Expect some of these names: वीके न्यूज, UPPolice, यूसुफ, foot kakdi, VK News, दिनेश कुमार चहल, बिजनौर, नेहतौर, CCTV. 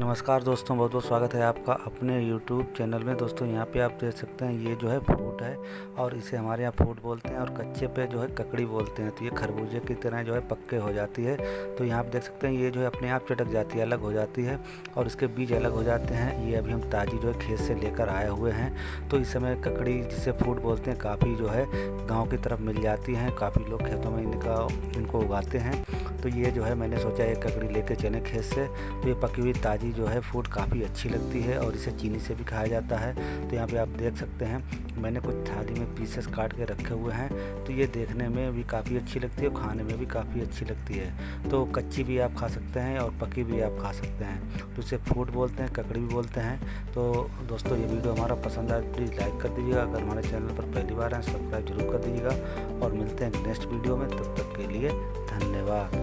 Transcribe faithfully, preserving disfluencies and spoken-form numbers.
नमस्कार दोस्तों, बहुत बहुत स्वागत है आपका अपने YouTube चैनल में। दोस्तों यहाँ पे आप देख सकते हैं ये जो है फ्रूट है और इसे हमारे यहाँ फ्रूट बोलते हैं और कच्चे पे जो है ककड़ी बोलते हैं। तो ये खरबूजे की तरह जो है पक्के हो जाती है। तो यहाँ आप देख सकते हैं ये जो है अपने आप चटक जाती है, अलग हो जाती है और इसके बीज अलग हो जाते हैं। ये अभी हम ताज़ी जो है खेत से लेकर आए हुए हैं। तो इस समय ककड़ी जिसे फ्रूट बोलते हैं काफ़ी जो है गाँव की तरफ मिल जाती हैं, काफ़ी लोग खेतों में इनका इनको उगाते हैं। तो ये जो है मैंने सोचा ये ककड़ी लेके चले खेत से। तो ये पकी हुई ताज़ी जो है फ्रूट काफ़ी अच्छी लगती है और इसे चीनी से भी खाया जाता है। तो यहाँ पे आप देख सकते हैं मैंने कुछ थाली में पीसेस काट के रखे हुए हैं। तो ये देखने में भी काफ़ी अच्छी लगती है और खाने में भी काफ़ी अच्छी लगती है। तो कच्ची भी आप खा सकते हैं और पकी भी आप खा सकते हैं। तो इसे फ्रूट बोलते हैं, ककड़ी भी बोलते हैं। तो दोस्तों ये वीडियो हमारा पसंद आए प्लीज़ लाइक कर दीजिएगा। अगर हमारे चैनल पर पहली बार आए सब्सक्राइब जरूर कर दीजिएगा और मिलते हैं नेक्स्ट वीडियो में। तब तक के लिए धन्यवाद।